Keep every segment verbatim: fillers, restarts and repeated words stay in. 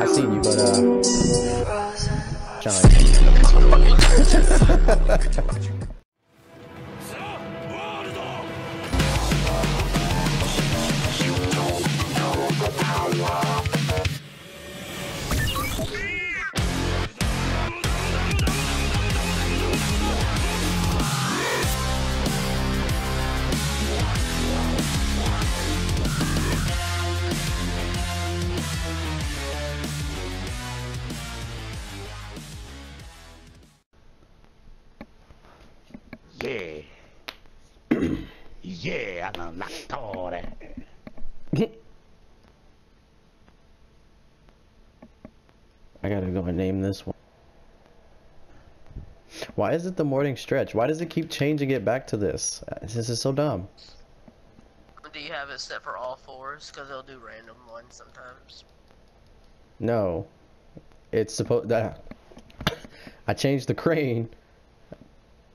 I seen you, but uh, trying to. Yeah, yeah, I done knocked all that. I gotta go and name this one. Why is it the morning stretch? Why does it keep changing it back to this? This is so dumb. Do you have it set for all fours? Because they'll do random ones sometimes. No, it's supposed that I changed the crane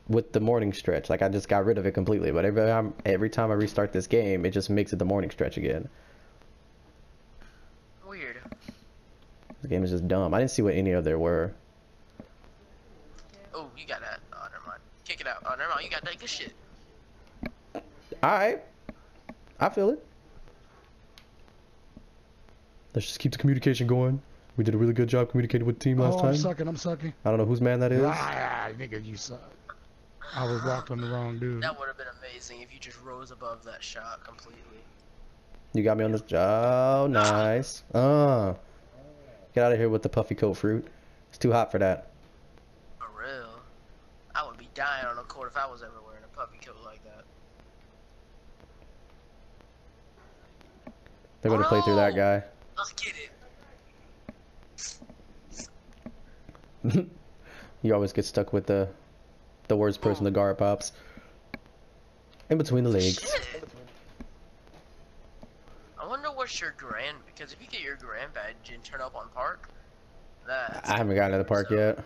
with the morning stretch. Like, I just got rid of it completely, but every time, every time I restart this game, it just makes it the morning stretch again. Weird. This game is just dumb. I didn't see what any of there were. Oh, you got that. Oh, never mind. Kick it out. Oh, never mind. You got that good shit. Alright. I feel it. Let's just keep the communication going. We did a really good job communicating with the team last oh, time. I'm sucking. I'm sucking. I don't know whose man that is. Ah, nigga, you suck. I was locked on the wrong dude. That would have been amazing if you just rose above that shot completely. You got me on this job. Oh, nice. Uh, get out of here with the puffy coat fruit. It's too hot for that. For real. I would be dying on a court if I was ever wearing a puffy coat like that. They're going to oh, play through that guy. Let's get it. You always get stuck with the... the worst person, oh. The guard pops. In between the legs. Shit. I wonder what's your grand, because if you get your grand badge and turn up on park, that's... I haven't gotten to the park so. Yet.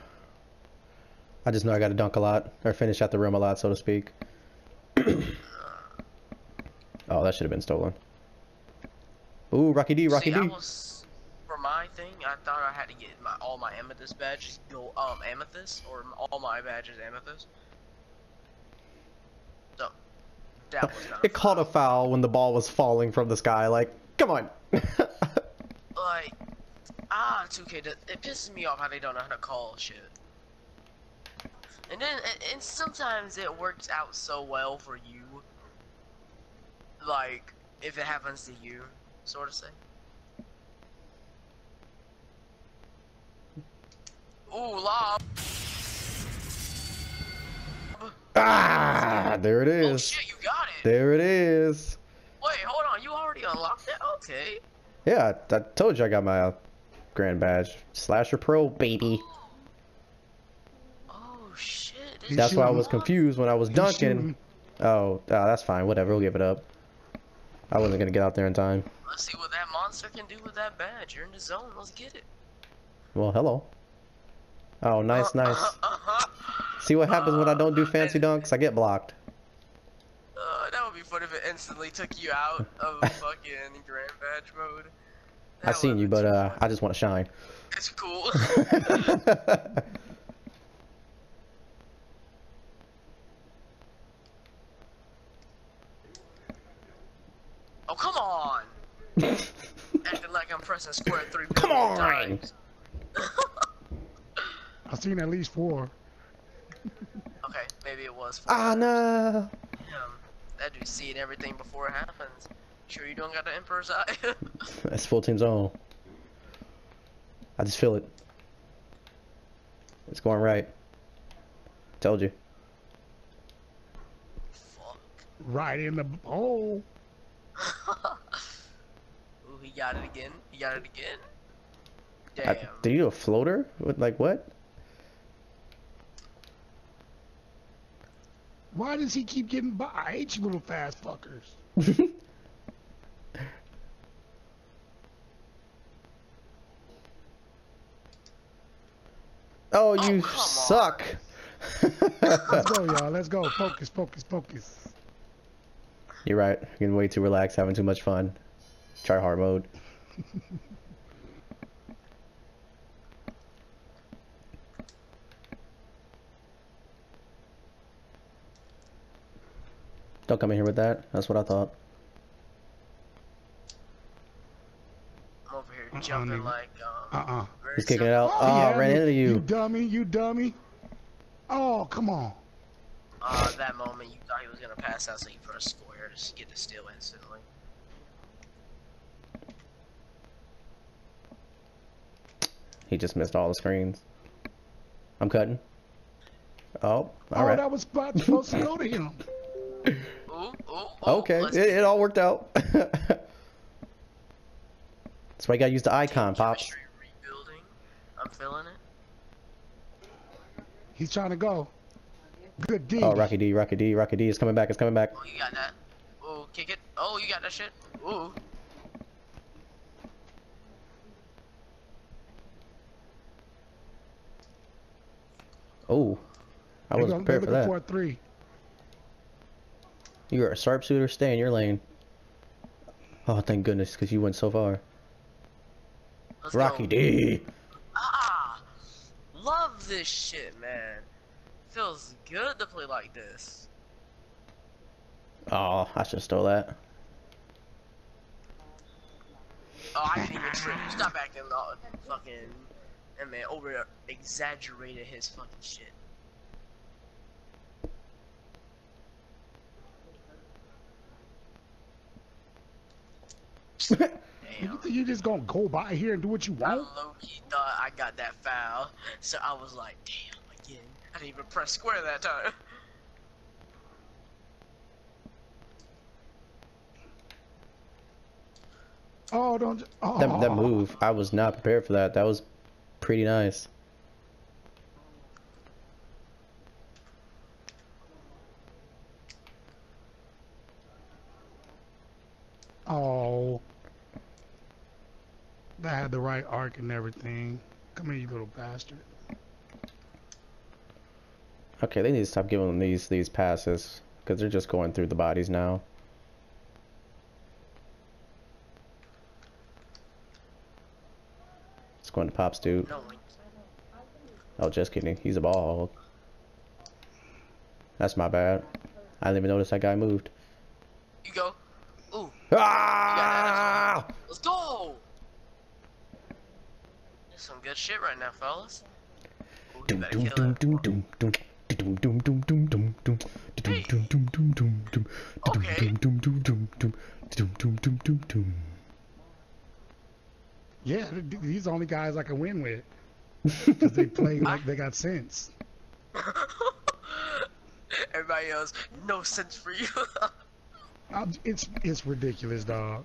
I just know I gotta dunk a lot, or finish out the rim a lot, so to speak. Oh, that should have been stolen. Ooh, Rocky D, Rocky See, D. I was, for my thing, I thought I had to get my, all my amethyst badges, go, um, amethyst, or all my badges amethyst. So, that was not It a caught foul. a foul when the ball was falling from the sky, like, come on! Like, ah, two K, it pisses me off how they don't know how to call shit. And then, and, and sometimes it works out so well for you. Like, if it happens to you, sort of thing. Ooh, lob. Ah, there it is. Oh shit, you got it. There it is. Wait, hold on. You already unlocked it? Okay. Yeah, I, I told you I got my uh, grand badge. Slasher Pro, baby. Oh shit. That's why I was confused when I was dunking. Oh, uh, that's fine. Whatever. We'll give it up. I wasn't going to get out there in time. Let's see what that monster can do with that badge. You're in the zone. Let's get it. Well, hello. Oh, nice, uh, nice. Uh, uh, uh, See what happens uh, when I don't do fancy dunks? I get blocked. Uh, that would be fun if it instantly took you out of fucking grand badge mode. That I seen you, but uh, I just want to shine. It's cool. Oh, come on! Acting like I'm pressing square three. Come on! Times. I've seen at least four. Okay, maybe it was four. Ah, no! Damn, that dude's seeing everything before it happens. Sure you don't got the Emperor's eye? That's full team zone. I just feel it. It's going right. Told you. Fuck. Right in the hole. Ooh, he got it again. He got it again. Damn. I, did you do a floater? What, like what? Why does he keep getting by? I hate you little fast fuckers. Oh, you oh, suck. Let's go, y'all. Let's go. Focus, focus, focus. You're right. You're getting way too relaxed, having too much fun. Try hard mode. Don't come in here with that. That's what I thought. I'm over here uh-uh, jumping nigga. like um, uh uh. He's kicking it out. Oh, oh yeah, I ran into you. You dummy! You dummy! Oh, come on. Uh, that moment you thought he was gonna pass out, so you press square to get the steal instantly. He just missed all the screens. I'm cutting. Oh, alright. Oh, that was supposed to go to him. Ooh, ooh, ooh, okay, it, it all worked out. That's why you gotta use the icon, Pops. Rebuilding. I'm feeling it. He's trying to go. Good D. Oh, Rocky D, Rocky D, Rocky D is coming back, it's coming back. Oh, you got that. Oh, kick it. Oh, you got that shit. Ooh. Oh, I wasn't gonna, prepared for that. For a three. You are a sharpshooter. Stay in your lane. Oh, thank goodness, because you went so far. Let's Rocky go. D. Ah, love this shit, man. Feels good to play like this. Oh, I should have stole that. Oh, I didn't even trip. Stop acting all fucking. That man over exaggerated his fucking shit. Damn. You, you just gonna go by here and do what you want? I low-key thought I got that foul, so I was like, damn, again. I didn't even press square that time. Oh, don't. Oh. That, that move, I was not prepared for that. That was pretty nice. Oh, that had the right arc and everything. Come here, you little bastard. Okay, they need to stop giving them these these passes because they're just going through the bodies now. Going to Pop's dude. No. Oh, just kidding. He's a ball. That's my bad. I didn't even notice that guy moved. You go. Ooh. Ah! You Let's go. That's some good shit right now, fellas. Ooh, doom, doom, doom, doom, doom, doom, doom, doom, doom, doom, doom, doom, hey. doom, doom, doom, doom, doom, okay. doom, doom, doom, doom, doom, doom, doom, doom, doom, doom. Yeah, these are the only guys I can win with. Because they play like they got sense. Everybody else, no sense for you. It's, it's ridiculous, dog.